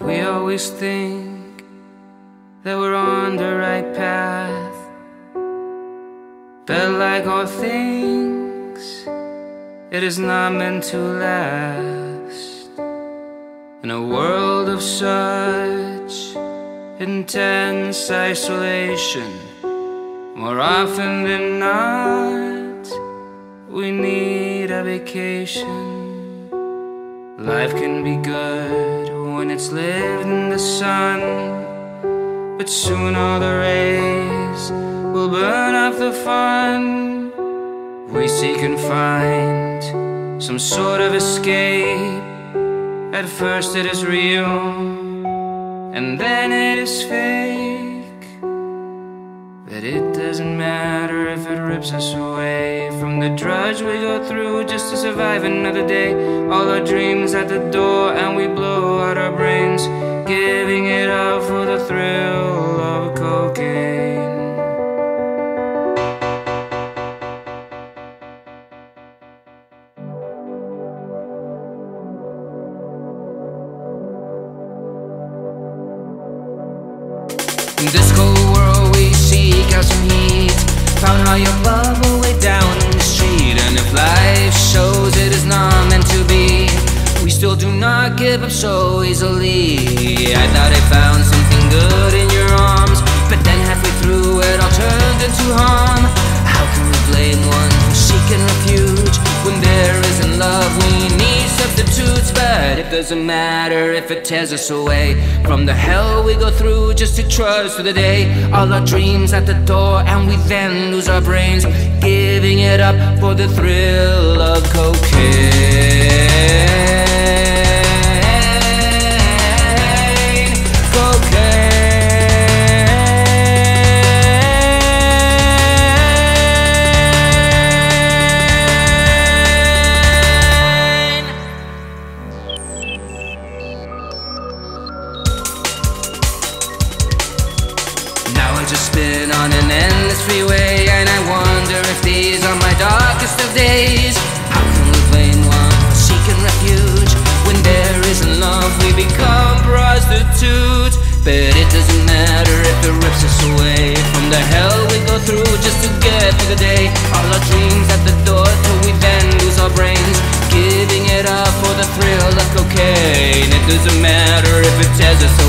We always think that we're on the right path, but like all things, it is not meant to last. In a world of such intense isolation, more often than not, we need a vacation. Life can be good when it's lived in the sun, but soon all the rays will burn off the fun. We seek and find some sort of escape. At first it is real, and then it is fake. But it doesn't matter if it rips us away from the drudge we go through just to survive another day. All our dreams at the door, and we blow out our brains, giving it up for the thrill of cocaine. In this cold world we seek out some heat, found all your bubble way down in the street. And if life shows it is not meant to be, we still do not give up so easily. I thought I found something good in your arms, but then halfway through it all turned into harm. How can we blame one for seeking refuge when there isn't love? We need substitutes, but it doesn't matter if it tears us away from the hell we go through just to trudge through the day. All our dreams at the door, and we then lose our brains, giving it up for the thrill of cocaine. I've just been on an endless freeway, and I wonder if these are my darkest of days. How can we blame one for seeking refuge when there isn't love? We become prostitutes. But it doesn't matter if it rips us away from the hell we go through just to get through the day. All our dreams at the door till we then lose our brains, giving it up for the thrill of cocaine. It doesn't matter if it tears us